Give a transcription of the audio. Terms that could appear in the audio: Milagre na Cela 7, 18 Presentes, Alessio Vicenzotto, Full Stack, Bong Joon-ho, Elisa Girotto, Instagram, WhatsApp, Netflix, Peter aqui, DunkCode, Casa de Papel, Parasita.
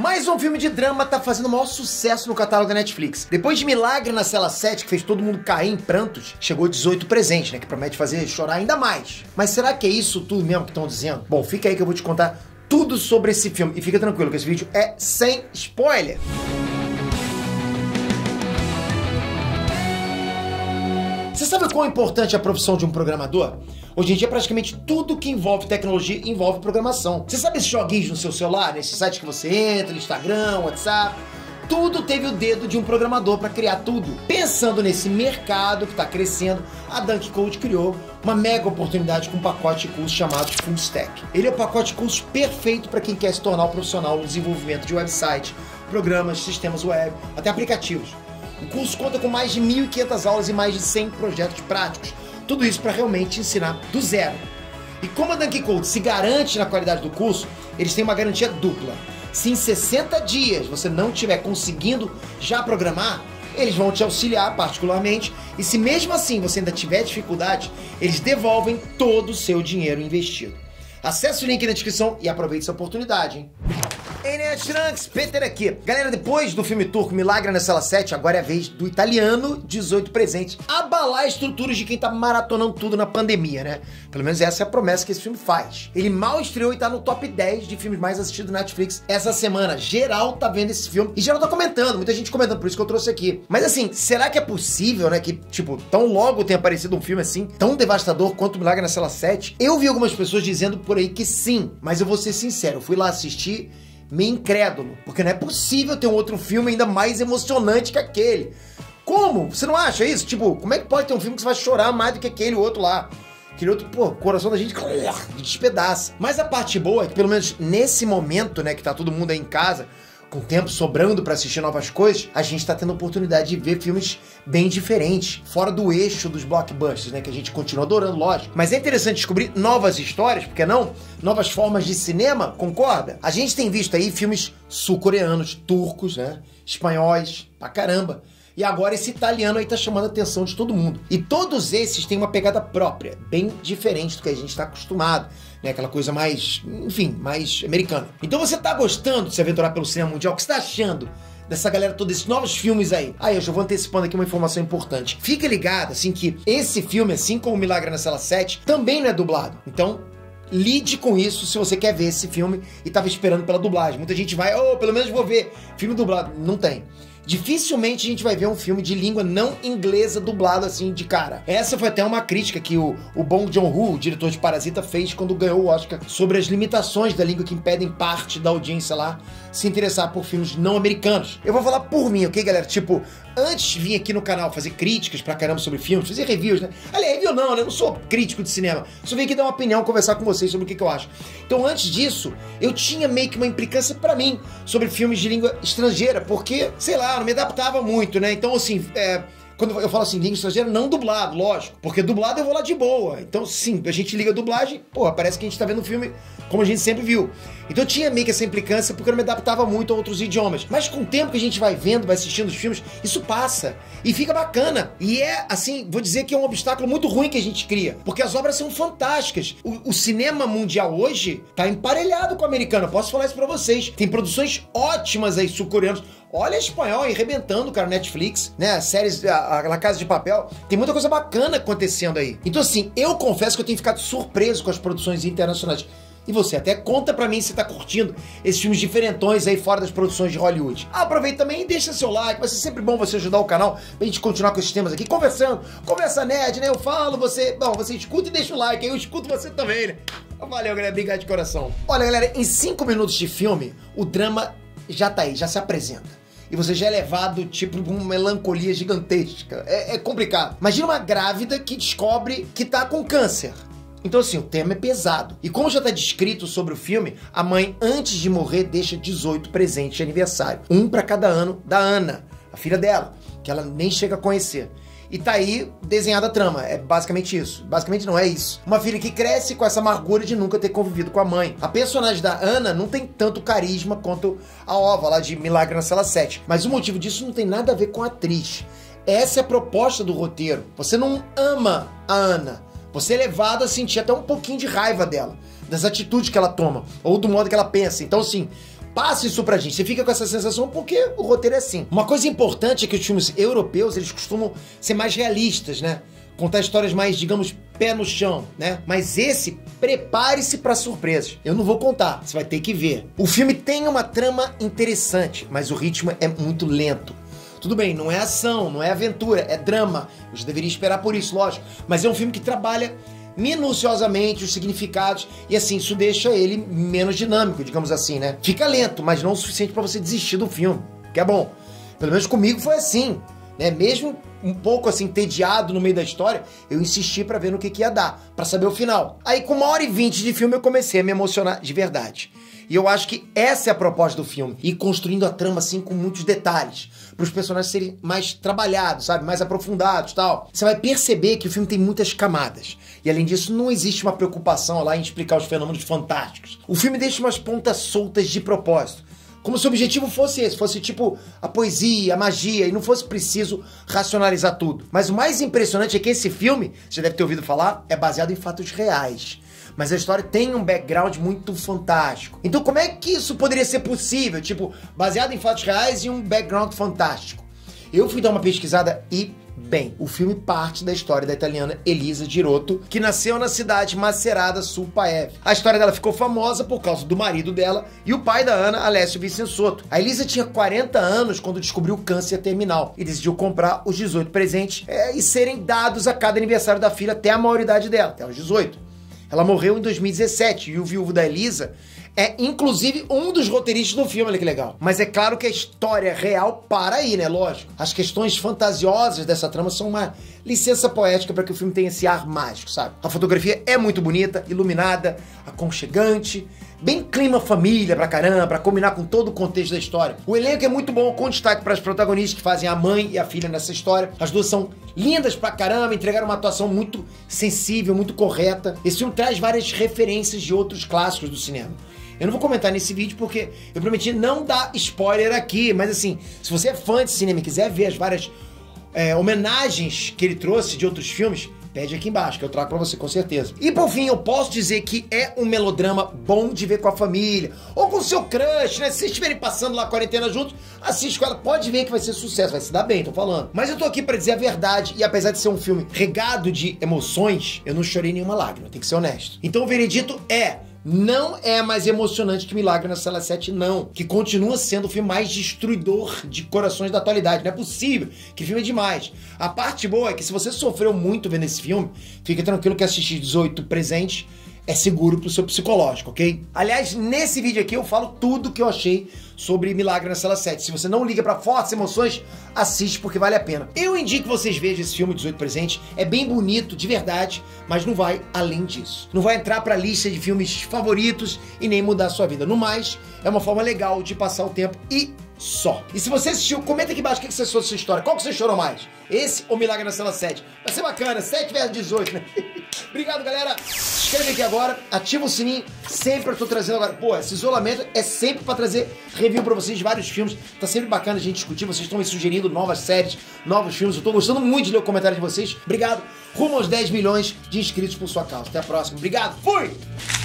Mais um filme de drama tá fazendo o maior sucesso no catálogo da Netflix. Depois de Milagre na Cela 7, que fez todo mundo cair em prantos, chegou 18 Presentes, né? Que promete fazer chorar ainda mais. Mas será que é isso tudo mesmo que estão dizendo? Bom, fica aí que eu vou te contar tudo sobre esse filme. E fica tranquilo que esse vídeo é sem spoiler. Você sabe quão importante é a profissão de um programador? Hoje em dia, praticamente tudo que envolve tecnologia envolve programação. Você sabe esses joguinhos no seu celular, nesses sites que você entra, Instagram, WhatsApp? Tudo teve o dedo de um programador para criar tudo. Pensando nesse mercado que está crescendo, a DunkCode criou uma mega oportunidade com um pacote de cursos chamado Full Stack. Ele é o pacote de cursos perfeito para quem quer se tornar um profissional no desenvolvimento de website, programas, sistemas web, até aplicativos. O curso conta com mais de 1.500 aulas e mais de 100 projetos práticos. Tudo isso para realmente ensinar do zero. E como a DunkCode se garante na qualidade do curso, eles têm uma garantia dupla. Se em 60 dias você não estiver conseguindo já programar, eles vão te auxiliar particularmente. E se mesmo assim você ainda tiver dificuldade, eles devolvem todo o seu dinheiro investido. Acesse o link na descrição e aproveite essa oportunidade, hein? Trunks, Peter aqui. Galera, depois do filme turco Milagre na Cela 7, agora é a vez do italiano 18 Presentes abalar estruturas de quem tá maratonando tudo na pandemia, né? Pelo menos essa é a promessa que esse filme faz. Ele mal estreou e tá no top 10 de filmes mais assistidos na Netflix essa semana. Geral tá vendo esse filme e geral tá comentando, muita gente comentando, por isso que eu trouxe aqui. Mas assim, será que é possível, né, que tipo, tão logo tenha aparecido um filme assim, tão devastador quanto Milagre na Cela 7? Eu vi algumas pessoas dizendo por aí que sim, mas eu vou ser sincero, eu fui lá assistir meio incrédulo, porque não é possível ter um outro filme ainda mais emocionante que aquele. Como? Você não acha isso? Tipo, como é que pode ter um filme que você vai chorar mais do que aquele outro lá? Aquele outro, pô, o coração da gente despedaça. Mas a parte boa é que, pelo menos nesse momento, né, que tá todo mundo aí em casa, com tempo sobrando pra assistir novas coisas, a gente tá tendo a oportunidade de ver filmes bem diferentes, fora do eixo dos blockbusters, né, que a gente continua adorando, lógico. Mas é interessante descobrir novas histórias, por que não? Novas formas de cinema, concorda? A gente tem visto aí filmes sul-coreanos, turcos, né, espanhóis, pra caramba. E agora esse italiano aí tá chamando a atenção de todo mundo. E todos esses têm uma pegada própria, bem diferente do que a gente tá acostumado, né? Aquela coisa mais, enfim, mais americana. Então você tá gostando de se aventurar pelo cinema mundial? O que você tá achando dessa galera toda, esses novos filmes aí? Aí eu já vou antecipando aqui uma informação importante. Fica ligado, assim, que esse filme, assim como Milagre na Cela 7, também não é dublado. Então lide com isso se você quer ver esse filme e tava esperando pela dublagem. Muita gente vai, oh, pelo menos vou ver filme dublado. Não tem. Dificilmente a gente vai ver um filme de língua não inglesa dublado assim de cara. Essa foi até uma crítica que o Bong Joon-ho, o diretor de Parasita, fez quando ganhou o Oscar sobre as limitações da língua que impedem parte da audiência lá se interessar por filmes não americanos. Eu vou falar por mim, ok, galera? Tipo, antes de vir aqui no canal fazer críticas pra caramba sobre filmes, fazer reviews, né? Aliás, review não, né? Eu não sou crítico de cinema. Só vim aqui dar uma opinião, conversar com vocês sobre o que eu acho. Então, antes disso, eu tinha meio que uma implicância pra mim sobre filmes de língua estrangeira, porque, sei lá, não me adaptava muito, né? Então, assim, quando eu falo assim, língua estrangeira, não dublado, lógico. Porque dublado eu vou lá de boa. Então, sim, a gente liga a dublagem, porra, parece que a gente tá vendo um filme como a gente sempre viu. Então eu tinha meio que essa implicância porque eu não me adaptava muito a outros idiomas. Mas com o tempo que a gente vai vendo, vai assistindo os filmes, isso passa. E fica bacana. E é, assim, vou dizer que é um obstáculo muito ruim que a gente cria. Porque as obras são fantásticas. O cinema mundial hoje tá emparelhado com o americano. Eu posso falar isso pra vocês. Tem produções ótimas aí, sul-coreanos. Olha a espanhol aí, arrebentando, cara, Netflix, né? As séries da Casa de Papel. Tem muita coisa bacana acontecendo aí. Então, assim, eu confesso que eu tenho ficado surpreso com as produções internacionais. E você até conta pra mim se tá curtindo esses filmes diferentões aí fora das produções de Hollywood. Aproveita também e deixa seu like, vai ser sempre bom você ajudar o canal pra gente continuar com esses temas aqui, conversando. Conversa nerd, né? Eu falo, você... Bom, você escuta e deixa o like, aí eu escuto você também, né? Valeu, galera. Obrigado de coração. Olha, galera, em 5 minutos de filme, o drama já tá aí, já se apresenta. E você já é levado, tipo, uma melancolia gigantesca. É complicado. Imagina uma grávida que descobre que tá com câncer. Então, assim, o tema é pesado. E como já tá descrito sobre o filme, a mãe, antes de morrer, deixa 18 presentes de aniversário. Um pra cada ano da Ana, a filha dela, que ela nem chega a conhecer. E tá aí desenhada a trama, é basicamente isso. Basicamente não é isso. Uma filha que cresce com essa amargura de nunca ter convivido com a mãe. A personagem da Ana não tem tanto carisma quanto a Ova lá de Milagre na Cela 7. Mas o motivo disso não tem nada a ver com a atriz. Essa é a proposta do roteiro. Você não ama a Ana. Você é levado a sentir até um pouquinho de raiva dela, das atitudes que ela toma, ou do modo que ela pensa. Então, assim, passa isso pra gente. Você fica com essa sensação porque o roteiro é assim. Uma coisa importante é que os filmes europeus, eles costumam ser mais realistas, né? Contar histórias mais, digamos, pé no chão, né? Mas esse, prepare-se para surpresas. Eu não vou contar, você vai ter que ver. O filme tem uma trama interessante, mas o ritmo é muito lento. Tudo bem, não é ação, não é aventura, é drama. Eu já deveria esperar por isso, lógico. Mas é um filme que trabalha minuciosamente os significados e, assim, isso deixa ele menos dinâmico, digamos assim, né? Fica lento, mas não o suficiente para você desistir do filme, que é bom. Pelo menos comigo foi assim, né? Mesmo um pouco, assim, entediado no meio da história, eu insisti para ver no que ia dar, para saber o final. Aí, com 1h20 de filme, eu comecei a me emocionar de verdade. E eu acho que essa é a proposta do filme. E construindo a trama, assim, com muitos detalhes. Para os personagens serem mais trabalhados, sabe? Mais aprofundados e tal. Você vai perceber que o filme tem muitas camadas. E além disso, não existe uma preocupação lá em explicar os fenômenos fantásticos. O filme deixa umas pontas soltas de propósito. Como se o objetivo fosse esse. Fosse tipo a poesia, a magia. E não fosse preciso racionalizar tudo. Mas o mais impressionante é que esse filme, você já deve ter ouvido falar, é baseado em fatos reais. Mas a história tem um background muito fantástico. Então como é que isso poderia ser possível? Tipo, baseado em fatos reais e um background fantástico. Eu fui dar uma pesquisada e, bem, o filme parte da história da italiana Elisa Girotto, que nasceu na cidade macerada sul Paeve. A história dela ficou famosa por causa do marido dela e o pai da Ana, Alessio Vicenzotto. A Elisa tinha 40 anos quando descobriu câncer terminal e decidiu comprar os 18 presentes e serem dados a cada aniversário da filha até a maioridade dela, até os 18. Ela morreu em 2017 e o viúvo da Elisa é, inclusive, um dos roteiristas do filme, olha que legal. Mas é claro que a história real para aí, né? Lógico. As questões fantasiosas dessa trama são uma licença poética para que o filme tenha esse ar mágico, sabe? A fotografia é muito bonita, iluminada, aconchegante, bem clima família pra caramba, pra combinar com todo o contexto da história. O elenco é muito bom, com destaque para as protagonistas que fazem a mãe e a filha nessa história. As duas são lindas pra caramba, entregaram uma atuação muito sensível, muito correta. Esse filme traz várias referências de outros clássicos do cinema. Eu não vou comentar nesse vídeo porque eu prometi não dar spoiler aqui, mas assim, se você é fã de cinema e quiser ver as várias homenagens que ele trouxe de outros filmes, pede aqui embaixo, que eu trago pra você, com certeza. E por fim, eu posso dizer que é um melodrama bom de ver com a família, ou com o seu crush, né? Se vocês estiverem passando lá a quarentena juntos, assiste com ela, pode ver que vai ser sucesso, vai se dar bem, tô falando. Mas eu tô aqui pra dizer a verdade, e apesar de ser um filme regado de emoções, eu não chorei nenhuma lágrima, tem que ser honesto. Então o veredito é: não é mais emocionante que Milagre na Cela 7, não. Que continua sendo o filme mais destruidor de corações da atualidade. Não é possível, que filme é demais. A parte boa é que se você sofreu muito vendo esse filme, fica tranquilo que assistir 18 Presentes é seguro pro seu psicológico, ok? Aliás, nesse vídeo aqui eu falo tudo que eu achei sobre Milagre na Cela 7. Se você não liga pra fortes emoções, assiste porque vale a pena. Eu indico que vocês vejam esse filme 18 Presentes. É bem bonito, de verdade, mas não vai além disso. Não vai entrar pra lista de filmes favoritos e nem mudar a sua vida. No mais, é uma forma legal de passar o tempo e só. E se você assistiu, comenta aqui embaixo o que você achou dessa história. Qual que você chorou mais? Esse ou Milagre na Cela 7? Vai ser bacana, 7/18, né? Obrigado, galera. Se inscreve aqui agora, ativa o sininho. Sempre eu tô trazendo agora. Pô, esse isolamento é sempre pra trazer review pra vocês de vários filmes. Tá sempre bacana a gente discutir. Vocês estão me sugerindo novas séries, novos filmes. Eu tô gostando muito de ler o comentário de vocês. Obrigado. Rumo aos 10 milhões de inscritos por sua causa. Até a próxima. Obrigado. Fui!